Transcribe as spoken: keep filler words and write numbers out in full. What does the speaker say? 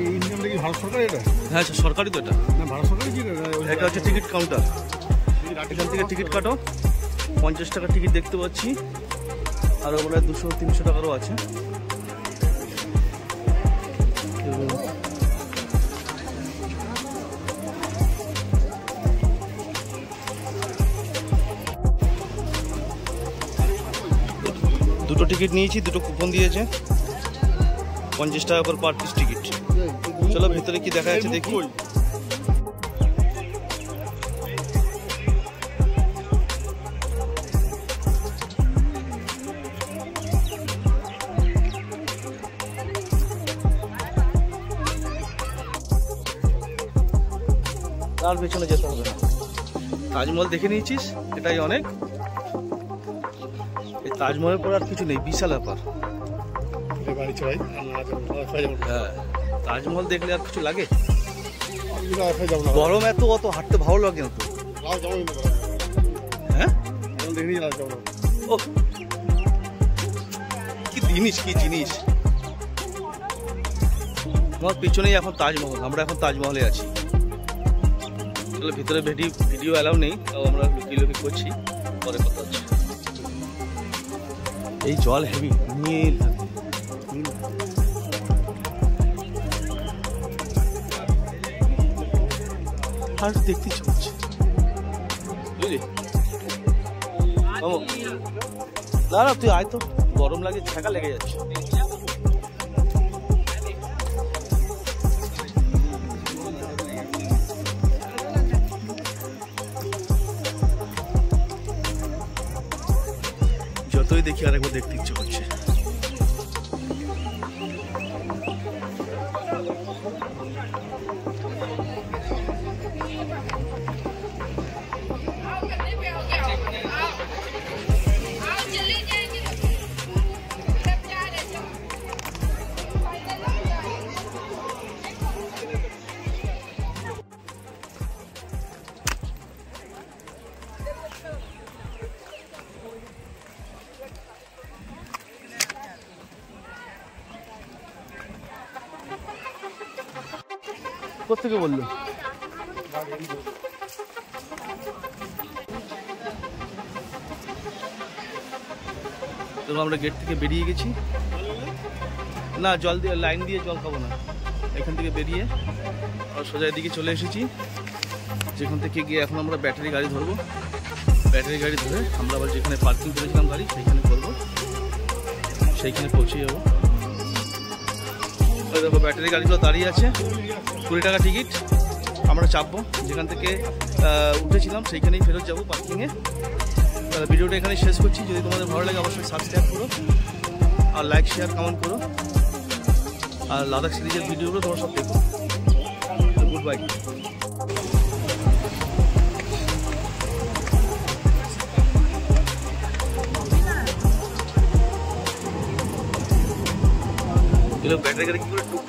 এই ইনকামটা কি ভারত সরকার এটা হ্যাঁ সরকারি তো এটা না ভারত সরকারি কি এটা হচ্ছে টিকিট কাউন্টার এখান থেকে টিকিট কাটো পঞ্চাশ টাকা টিকিট দেখতে পাচ্ছি আর ওগুলো দুশো তিনশো টাকারও আছে দুটো টিকিট নিয়েছি দুটো কুপন দিয়েছে পঞ্চাশ টাকা করে পার পিস টিকিট চলো ভিতরে কি দেখা যাচ্ছে দেখি আর পেছনে যেতে হবে না তাজমহল দেখে নিয়েছিস এটাই অনেক এই তাজমহলের পর আর কিছু নেই বিশাল ব্যাপার তাজমহল দেখলে আর কিছু লাগে গরম এত অত হাঁটতে ভালো লাগে না তো হ্যাঁ কি জিনিস কি জিনিস আমার পেছনেই এখন তাজমহল আমরা এখন তাজমহলে আছি আসলে ভিতরে ভিডিও অ্যালাউ নেই তাও আমরা লুকিয়ে লুকিয়ে করছি পরে কথা হচ্ছে এই জল হেভি নীল আর দেখতে চলছে বুঝলি না না তুই আয় তো গরম লাগে ছেঁকা লেগে যাচ্ছে যতই দেখি আরেকবার দেখতে ইচ্ছে করছে কোথেকে বললো তো আমরা গেট থেকে বেরিয়ে গেছি না জল দিয়ে লাইন দিয়ে জল খাবো না এখান থেকে বেরিয়ে আর সোজা এদিকে চলে এসেছি যেখান থেকে গিয়ে এখন আমরা ব্যাটারি গাড়ি ধরবো ব্যাটারি গাড়ি ধরে আমরা আবার যেখানে পার্কিং করেছিলাম গাড়ি সেইখানে করবো সেইখানে পৌঁছে যাবো দেখো ব্যাটারি গাড়িগুলো দাঁড়িয়ে আছে কুড়ি টাকা টিকিট আমরা চাপবো যেখান থেকে উঠেছিলাম সেইখানেই ফেরত যাবো পার্কিংয়ে তাহলে ভিডিওটা এখানে শেষ করছি যদি তোমাদের ভালো লাগে অবশ্যই সাবস্ক্রাইব করো আর লাইক শেয়ার কমেন্ট করো আর লাদাখ সিরিজের ভিডিওগুলো তোমরা সব দেখো গুড বাই ব্যাটারি গাড়ি কি করে